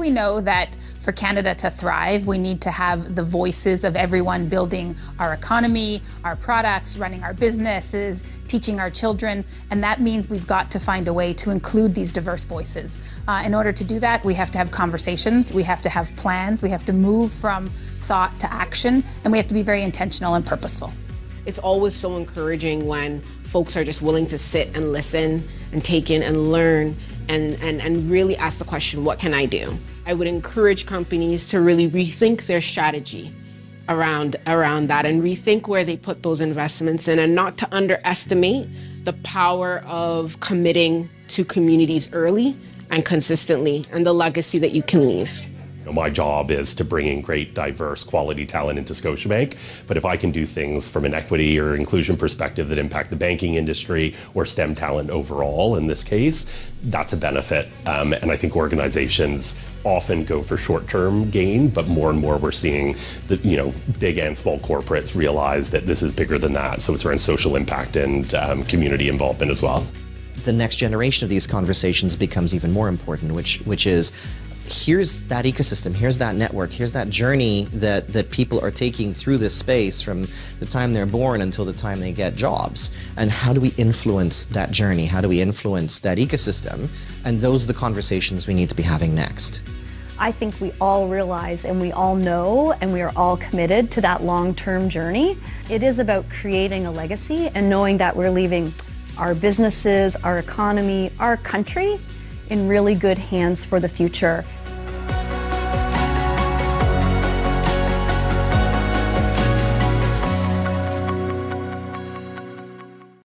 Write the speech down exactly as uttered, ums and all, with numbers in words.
we know that for Canada to thrive, we need to have the voices of everyone building our economy, our products, running our businesses, teaching our children. And that means we've got to find a way to include these diverse voices. Uh, in order to do that, we have to have conversations, we have to have plans, we have to move from thought to action, and we have to be very intentional and purposeful. It's always so encouraging when folks are just willing to sit and listen and take in and learn and, and, and really ask the question, what can I do? I would encourage companies to really rethink their strategy around, around that and rethink where they put those investments in, and not to underestimate the power of committing to communities early and consistently and the legacy that you can leave. My job is to bring in great, diverse, quality talent into Scotiabank, but if I can do things from an equity or inclusion perspective that impact the banking industry or STEM talent overall in this case, that's a benefit. Um, and I think organizations often go for short-term gain, but more and more we're seeing that, you know, big and small corporates realize that this is bigger than that, so it's around social impact and um, community involvement as well. The next generation of these conversations becomes even more important, which, which is, here's that ecosystem, here's that network, here's that journey that, that people are taking through this space from the time they're born until the time they get jobs. And how do we influence that journey? How do we influence that ecosystem? And those are the conversations we need to be having next. I think we all realize and we all know and we are all committed to that long-term journey. It is about creating a legacy and knowing that we're leaving our businesses, our economy, our country in really good hands for the future.